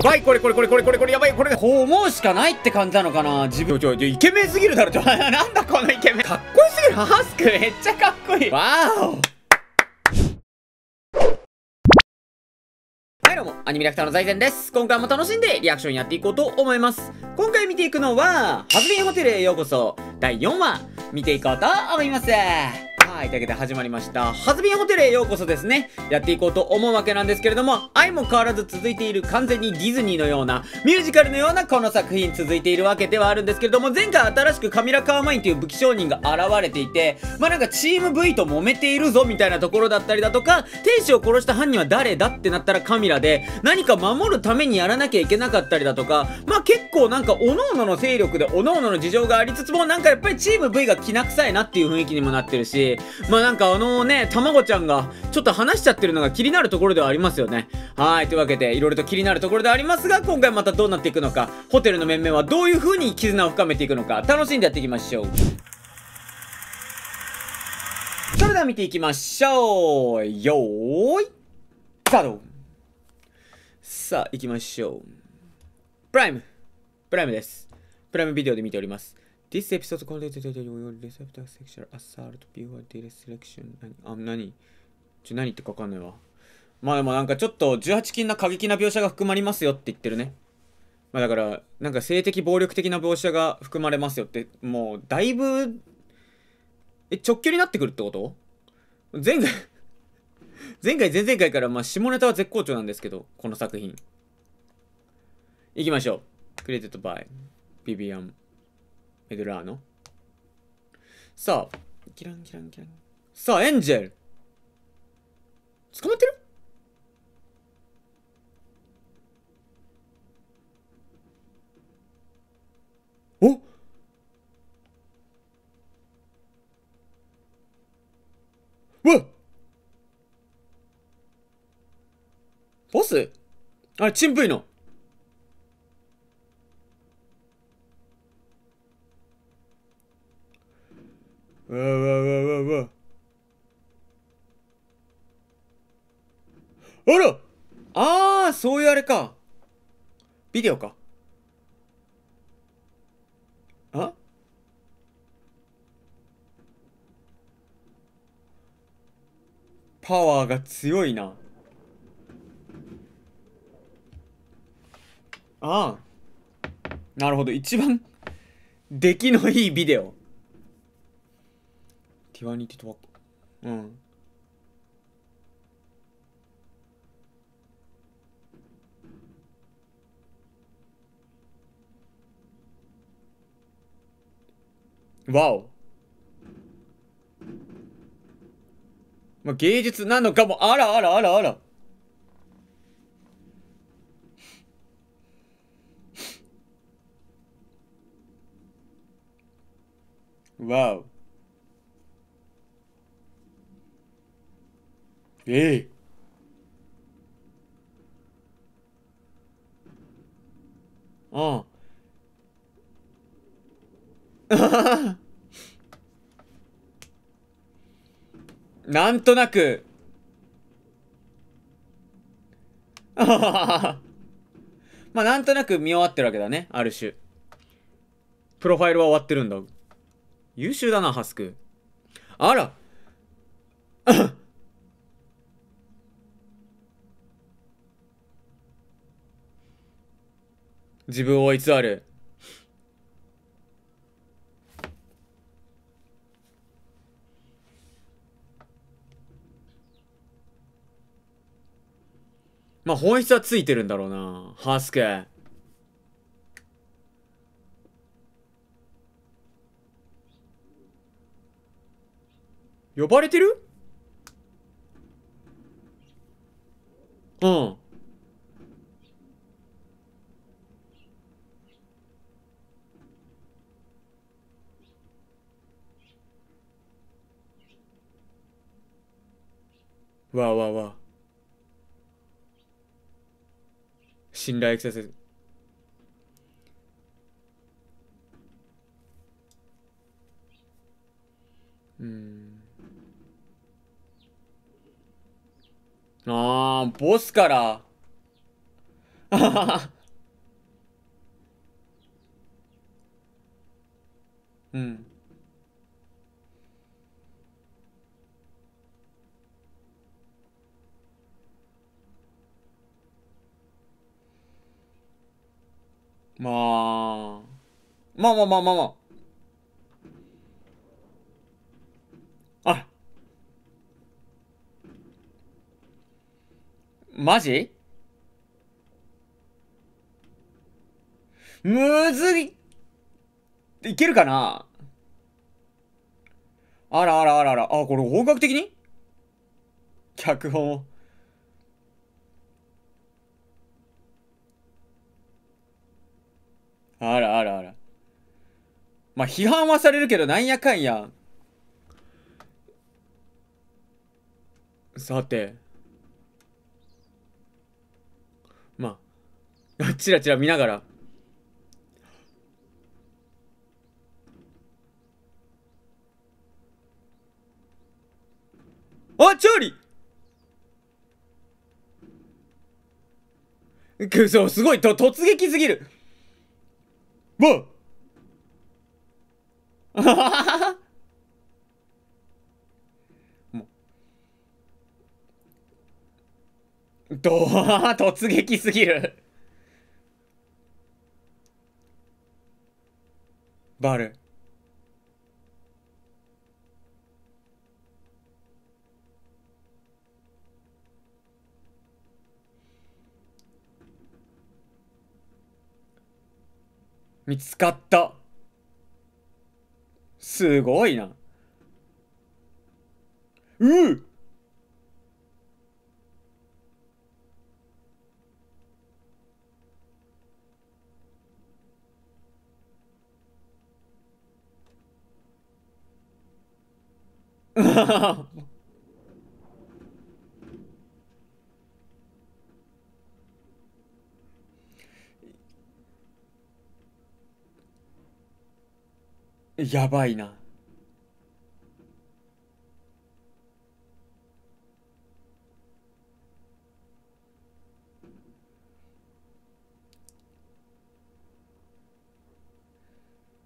ばい、これやばい、これこう思うしかないって感じなのかな。自分ちょイケメンすぎるだろ。なんだこのイケメン、かっこいいすぎる。ハスクめっちゃかっこいい。わーお。アニメラクターの財前です。今回も楽しんでリアクションやっていこうと思います。今回見ていくのは、ハズレンホテルへようこそ第4話見ていこうと思います。はい、というわけで始まりました。ハズレンホテルへようこそですね。やっていこうと思うわけなんですけれども、相も変わらず続いている完全にディズニーのような、ミュージカルのようなこの作品続いているわけではあるんですけれども、前回新しくカミラ・カーマインという武器商人が現れていて、まあなんかチーム V と揉めているぞみたいなところだったりだとか、天使を殺した犯人は誰だってなったらカミラで、何か守るためにやらなきゃいけなかったりだとか、まあ結構なんか各々の勢力で各々の事情がありつつも、なんかやっぱりチーム V がきな臭いなっていう雰囲気にもなってるし、まあなんかたまごちゃんがちょっと話しちゃってるのが気になるところではありますよね。はい、というわけでいろいろと気になるところではありますが、今回またどうなっていくのか、ホテルの面々はどういう風に絆を深めていくのか、楽しんでやっていきましょう。それでは見ていきましょう。よーいスタート。さあ行きましょう。プライムです。プライムビデオで見ております。This episode contains the sexual assault before the selection. 何って書かんないわ。まあでもなんかちょっと18禁な過激な描写が含まれますよって言ってるね。まあだからなんか性的暴力的な描写が含まれますよって、もうだいぶ直球になってくるってこと？前々回からまあ下ネタは絶好調なんですけど、この作品いきましょう。クレジットバイビビアンエドラーノ。さあキランさあエンジェル捕まってる。おっうわっボスあれチンプイのうわあらそういうあれか、ビデオか。あパワーが強いな。ああなるほど、一番出来のいいビデオ。ティワニティとはうんわお、まあ、芸術なのかも。あらわおああなんとなくまあなんとなく見終わってるわけだね。ある種プロファイルは終わってるんだ。優秀だなハスク。あら自分を偽る。まあ本質はついてるんだろうなハスク。呼ばれてる？うん。わあ信頼エクササイズ。ボスからうん。まあ。まあ。あ、マジむずい。いけるかな。あら。あ、これ本格的に脚本を。あら。まあ、批判はされるけど、なんやかんや。さて。まあ、チラ見ながら。あ、チャーリーくそ、すごい、突撃すぎる。わっもう突撃すぎる。バル見つかった。すごいな。ううやばいな。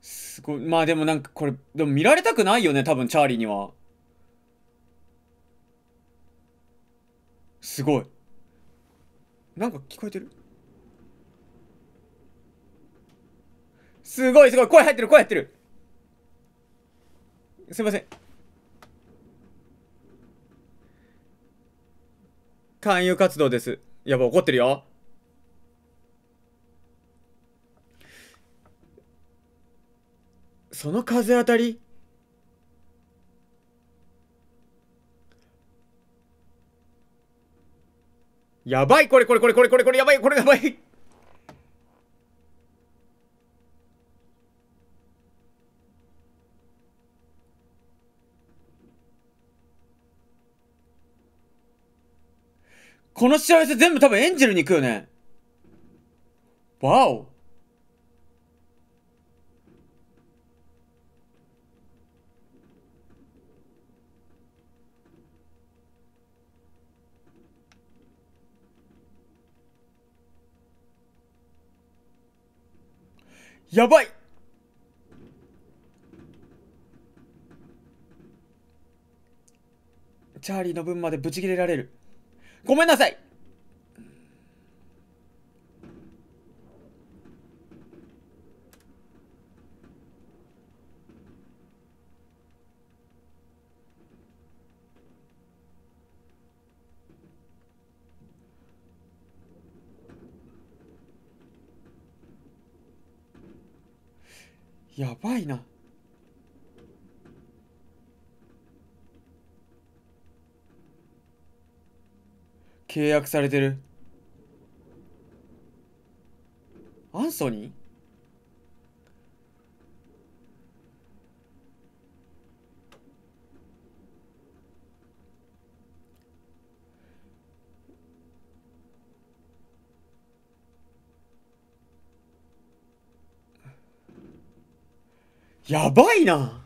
すごい。まあでもなんかこれ、でも見られたくないよね、多分チャーリーには。すごい。なんか聞こえてる。すごい。声入ってる。すいません。勧誘活動です。やばい、怒ってるよ。その風当たり。やばい、これやばい、これやばい。この幸せ全部多分エンジェルに行くよね。わお。やばい。チャーリーの分までブチ切れられる。ごめんなさい。やばいな。契約されてる。アンソニー？やばいな。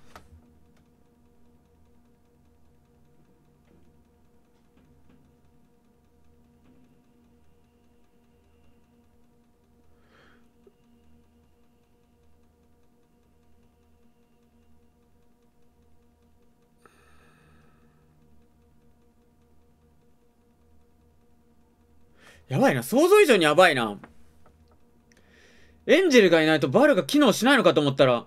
やばいな。想像以上にやばいな。エンジェルがいないとバルが機能しないのかと思ったら、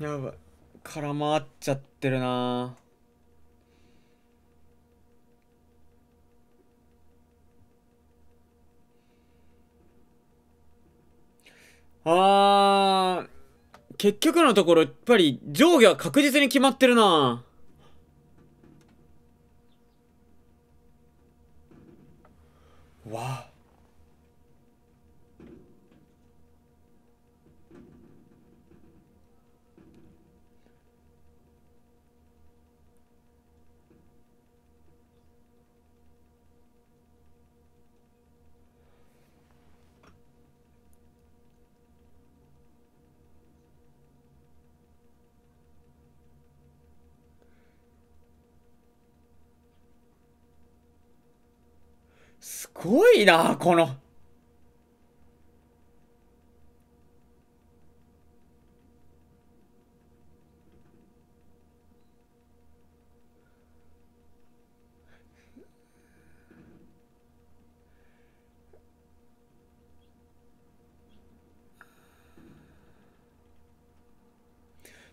やばい。空回っちゃってるな。結局のところ、やっぱり上下は確実に決まってるな。わあ。すごいな、この。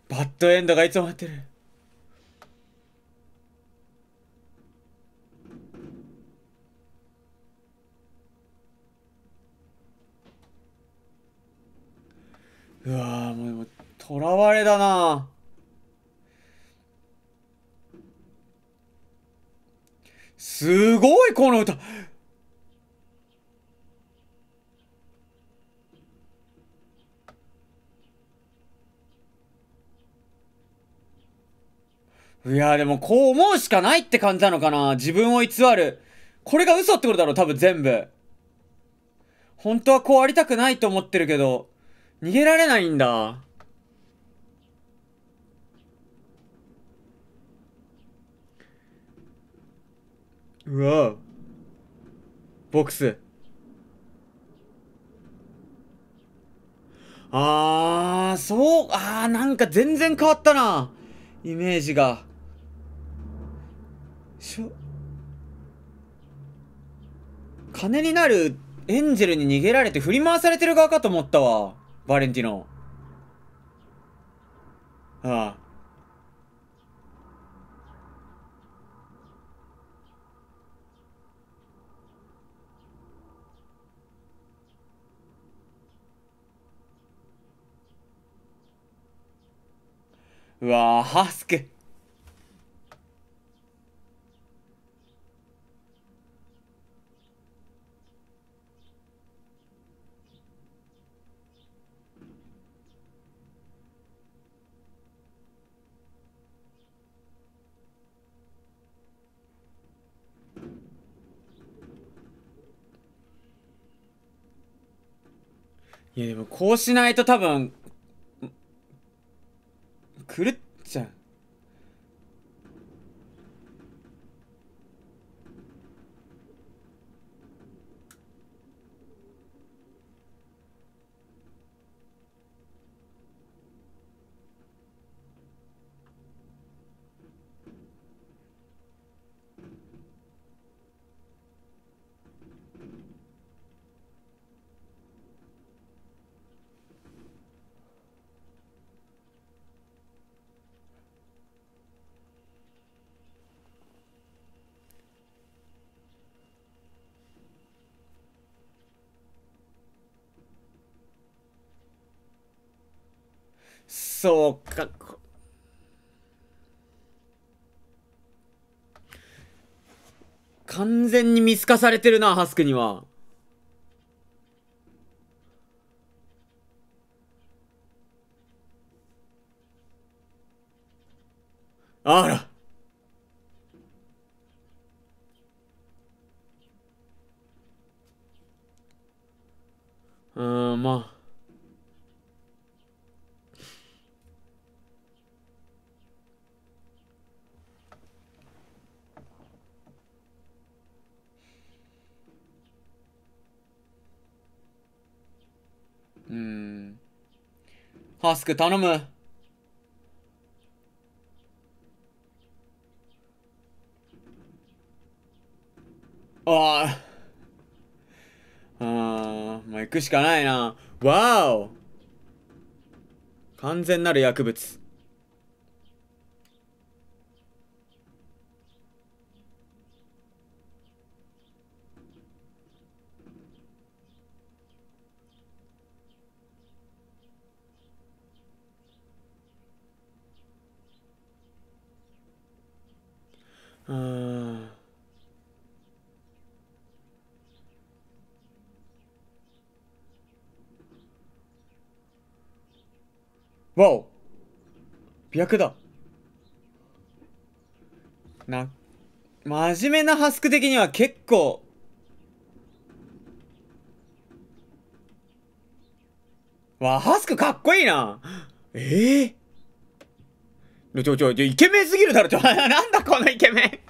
バッドエンドがいつも待ってる。うわぁ、もう、とらわれだな。すごい、この歌。いやー、でもこう思うしかないって感じなのかな。自分を偽る。これが嘘ってことだろ、多分全部。本当はこうありたくないと思ってるけど。逃げられないんだ。うわぁ。ボックス。なんか全然変わったな。イメージが。金になるエンジェルに逃げられて振り回されてる側かと思ったわ。バレンティノ。ああ。うわぁ、ハスク。いやでもこうしないと多分狂っちゃう。そうか。完全に見透かされてるな、ハスクには。あら。まあ。ハスク頼む。ああ。ああ。まあ、行くしかないな。わお。完全なる薬物。わお、媚薬だな。真面目なハスク的には結構わ、ハスクかっこいいな。ちょイケメンすぎるだろ。なんだこのイケメン。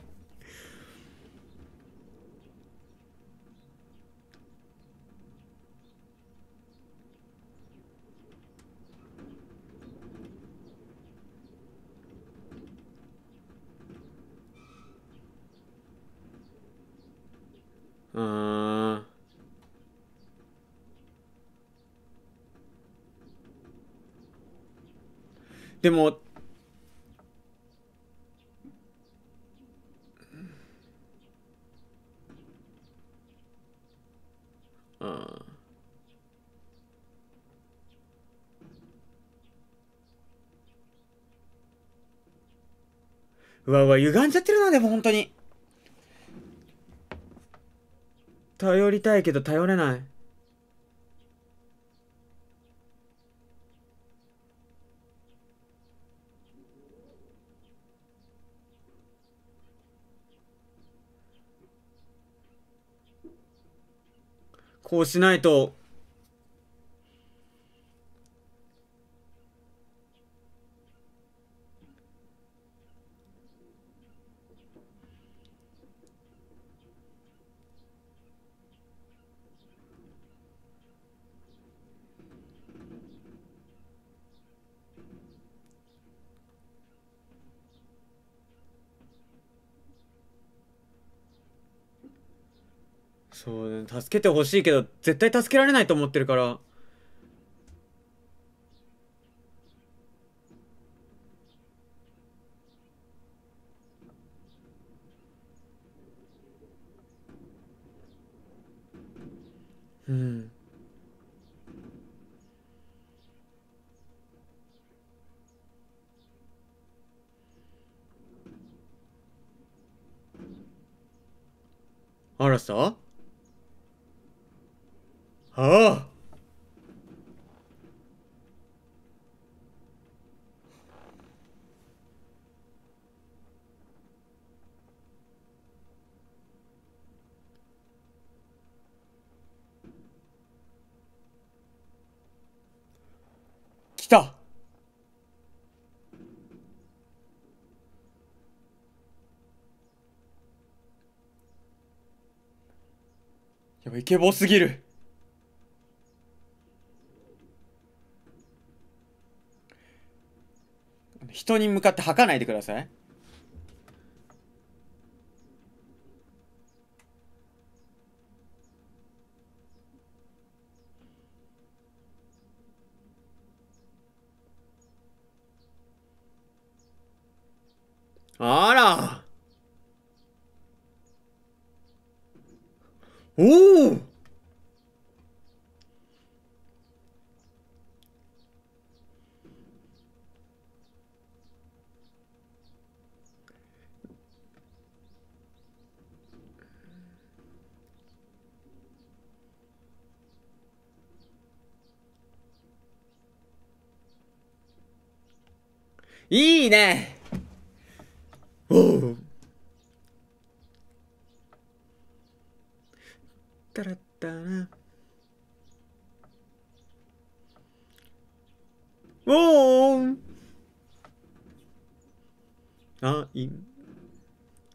でもうわ歪んじゃってるな。でも本当に頼りたいけど頼れない。こうしないと。そうね、助けてほしいけど絶対助けられないと思ってるから。あらさああ。来た。やばい、イケボすぎる。人に向かって吐かないでください。あら。おお。いいね。おう。タラッタラ。おーん。あ、いい。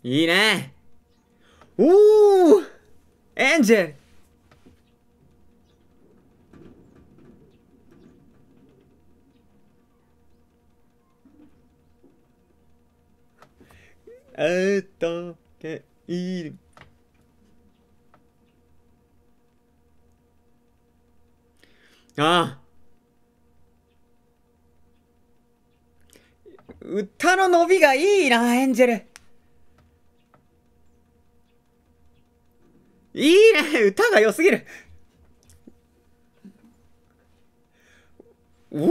いいね。おー、エンジェル。けいる。ああ、歌の伸びがいいな、エンジェル。いいね、歌が良すぎる。おお、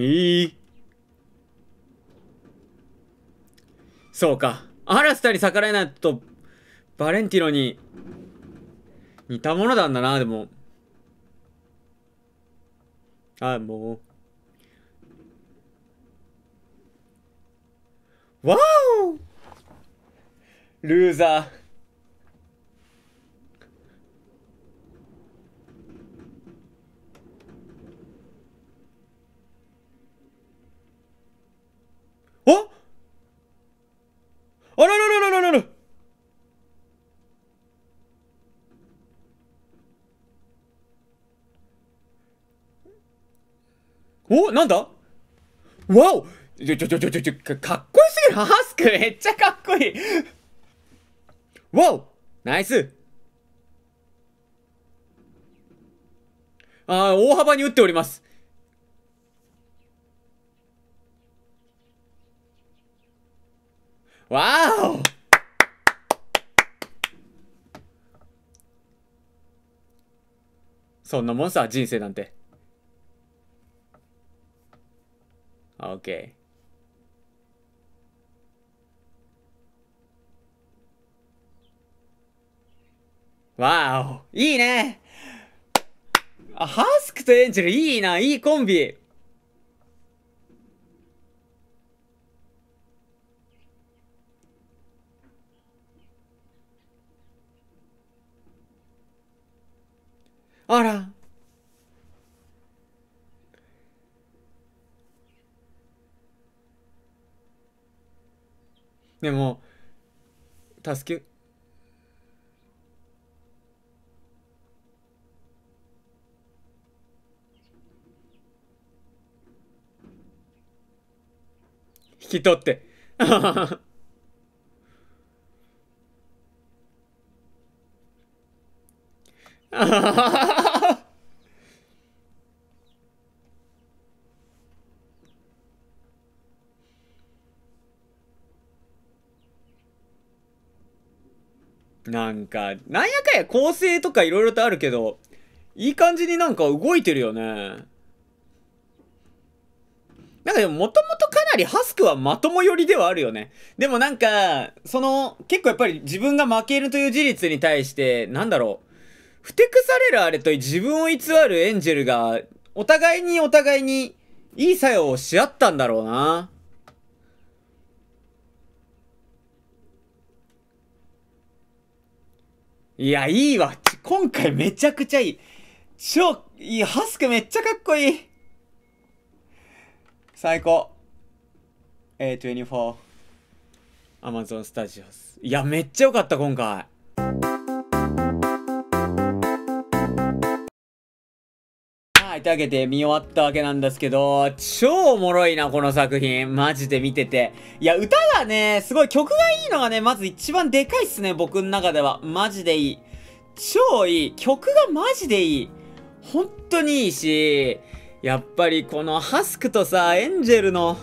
いい。そうか、アラスタに逆らえないとバレンティノに似たものなんだな。でもあ、もうわお、ルーザー。お、あららららららら。お、なんだ。わお、ちょ、かっこよすぎる。ハスクめっちゃかっこいい。わお、ナイス。ああ、大幅に打っております。わお。そんなもんさ、人生なんて。オッケー。わお、いいね。あ、ハスクとエンジェルいいな、いいコンビ。あら。でも助け、引き取って。なんか、なんやかや構成とかいろいろとあるけど、いい感じになんか動いてるよね。なんかでも、もともとかなりハスクはまとも寄りではあるよね。でもなんか、その、結構やっぱり自分が負けるという事実に対して、なんだろう、ふてくされるあれと自分を偽るエンジェルが、お互いにいい作用をし合ったんだろうな。いや、いいわ。今回めちゃくちゃいい。超いい。ハスクめっちゃかっこいい。最高。A24。Amazon Studios。いや、めっちゃ良かった、今回。はい、というわけで見終わったわけなんですけど、超おもろいな、この作品。マジで見てて。いや、歌がね、すごい曲がいいのがね、まず一番でかいっすね、僕の中では。マジでいい。超いい。曲がマジでいい。本当にいいし、やっぱりこのハスクとさ、エンジェルの、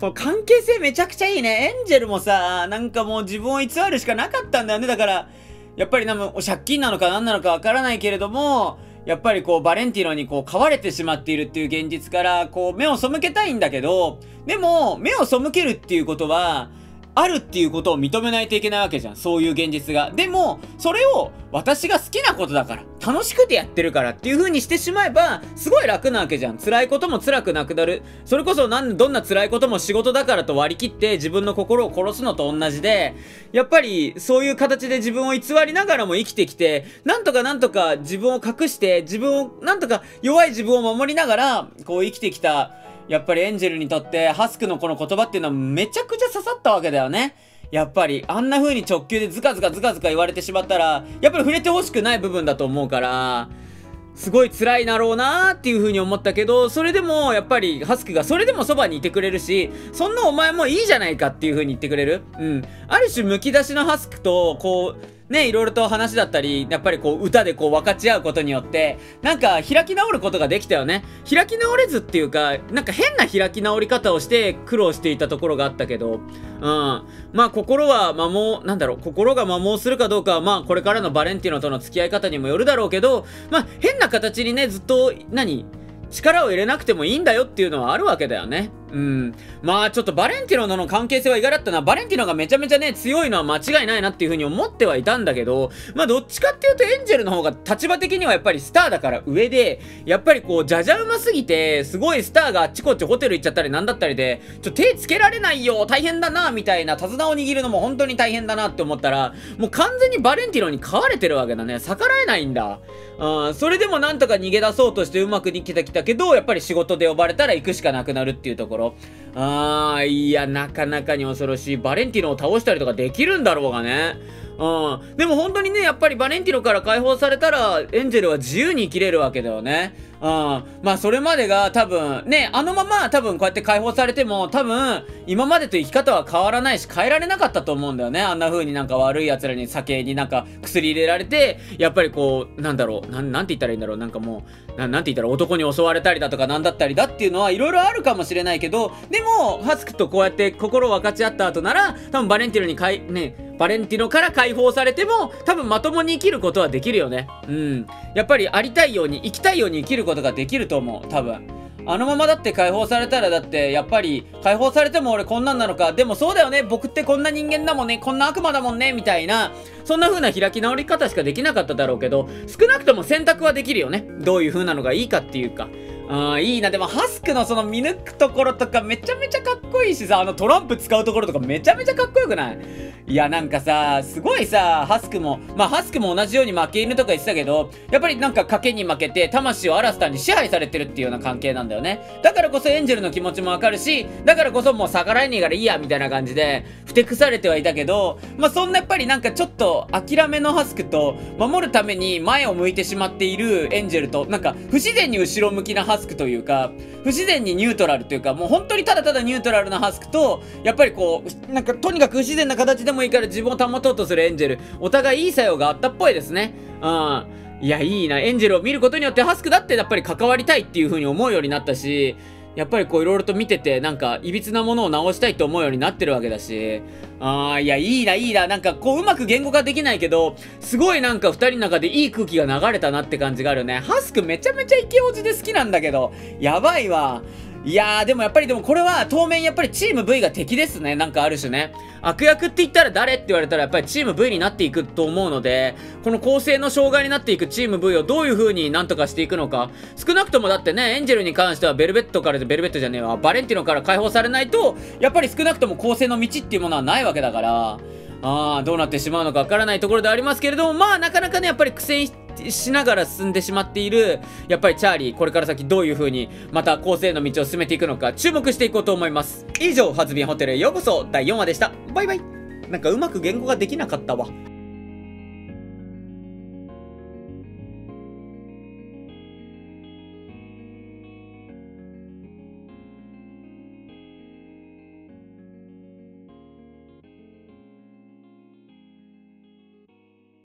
この関係性めちゃくちゃいいね。エンジェルもさ、なんかもう自分を偽るしかなかったんだよね。だから、やっぱり借金なのか何なのかわからないけれども、やっぱりこうバレンティノにこう飼われてしまっているっていう現実からこう目を背けたいんだけど、でも目を背けるっていうことはあるっていうことを認めないといけないわけじゃん。そういう現実が。でも、それを私が好きなことだから、楽しくてやってるからっていう風にしてしまえば、すごい楽なわけじゃん。辛いことも辛くなくなる。それこそどんな辛いことも仕事だからと割り切って自分の心を殺すのと同じで、やっぱりそういう形で自分を偽りながらも生きてきて、なんとか自分を隠して、なんとか弱い自分を守りながら、こう生きてきた、やっぱりエンジェルにとって、ハスクのこの言葉っていうのはめちゃくちゃ刺さったわけだよね。やっぱり、あんな風に直球でズカズカ言われてしまったら、やっぱり触れてほしくない部分だと思うから、すごい辛いだろうなーっていう風に思ったけど、それでも、やっぱり、ハスクがそれでもそばにいてくれるし、そんなお前もいいじゃないかっていう風に言ってくれる。うん。ある種、むき出しのハスクと、こう、ね、いろいろと話だったり、やっぱりこう歌でこう分かち合うことによって、なんか開き直ることができたよね。開き直れずっていうか、なんか変な開き直り方をして苦労していたところがあったけど、うん。まあ心は摩耗、心が摩耗するかどうかは、まあこれからのバレンティノとの付き合い方にもよるだろうけど、まあ変な形にね、ずっと、力を入れなくてもいいんだよっていうのはあるわけだよね。うん。まあちょっとバレンティノとの関係性は意外だったな。バレンティノがめちゃめちゃね、強いのは間違いないなっていう風に思ってはいたんだけど、まあどっちかっていうとエンジェルの方が立場的にはやっぱりスターだから上で、やっぱりこう、じゃじゃうますぎて、すごいスターがあっちこっちホテル行っちゃったりなんだったりで、手つけられないよ、大変だな、みたいな手綱を握るのも本当に大変だなって思ったら、もう完全にバレンティノに飼われてるわけだね。逆らえないんだ。うん、それでもなんとか逃げ出そうとしてうまく逃げてきたけど、やっぱり仕事で呼ばれたら行くしかなくなるっていうところ。いや、なかなかに恐ろしい。バレンティノを倒したりとかできるんだろうがね。うん。でも本当にね、やっぱりバレンティノから解放されたら、エンジェルは自由に生きれるわけだよね。うん。まあ、それまでが多分、ね、あのまま多分こうやって解放されても、多分、今までと生き方は変わらないし、変えられなかったと思うんだよね。あんな風になんか悪い奴らに酒になんか薬入れられて、やっぱりこう、なんて言ったらいいんだろう。なんかもう、なんて言ったら男に襲われたりだとかなんだったりだっていうのは、いろいろあるかもしれないけど、でも、ハスクとこうやって心を分かち合った後なら、多分バレンティノにバレンティノから解放されても、多分まともに生きることはできるよね。うん。やっぱりありたいように、生きたいように生きることができると思う、多分。あのままだって解放されたら、だって、やっぱり、解放されても俺こんなんなのか。でもそうだよね。僕ってこんな人間だもんね。こんな悪魔だもんね。みたいな、そんな風な開き直り方しかできなかっただろうけど、少なくとも選択はできるよね。どういう風なのがいいかっていうか。いいな。でも、ハスクのその見抜くところとかめちゃめちゃかっこいいしさ、トランプ使うところとかめちゃめちゃかっこよくない？いや、なんかさ、すごいさ、ハスクも同じように負け犬とか言ってたけど、やっぱりなんか賭けに負けて、魂をアラスターに支配されてるっていうような関係なんだよね。だからこそエンジェルの気持ちもわかるし、だからこそもう逆らえねえからいいや、みたいな感じで、ふてくされてはいたけど、まあ、そんなやっぱりなんかちょっと諦めのハスクと、守るために前を向いてしまっているエンジェルと、なんか不自然に後ろ向きなハスクというか、不自然にニュートラルというか、もう本当にただただニュートラルなハスクと、やっぱりこうなんかとにかく不自然な形でもいいから自分を保とうとするエンジェル、お互いいい作用があったっぽいですね。いや、いいな。エンジェルを見ることによってハスクだってやっぱり関わりたいっていう風に思うようになったし、やっぱりこういろいろと見てて、なんか、いびつなものを直したいと思うようになってるわけだし。いや、いいな、いいな。なんか、こう、うまく言語化できないけど、すごいなんか二人の中でいい空気が流れたなって感じがあるね。ハスクめちゃめちゃイケオジで好きなんだけど、やばいわ。いやー、でもこれは当面やっぱりチーム V が敵ですね。なんかある種ね。悪役って言ったら誰って言われたらやっぱりチーム V になっていくと思うので、この構成の障害になっていくチーム V をどういう風になんとかしていくのか。少なくともだってね、エンジェルに関してはバレンティノから解放されないと、やっぱり少なくとも構成の道っていうものはないわけだから、どうなってしまうのかわからないところでありますけれども、まあなかなかね、やっぱり苦戦しながら進んでしまっている、やっぱりチャーリー、これから先どういう風にまた構成の道を進めていくのか注目していこうと思います。以上、ハズビンホテルへようこそ第4話でした。バイバイ。なんかうまく言語ができなかったわ。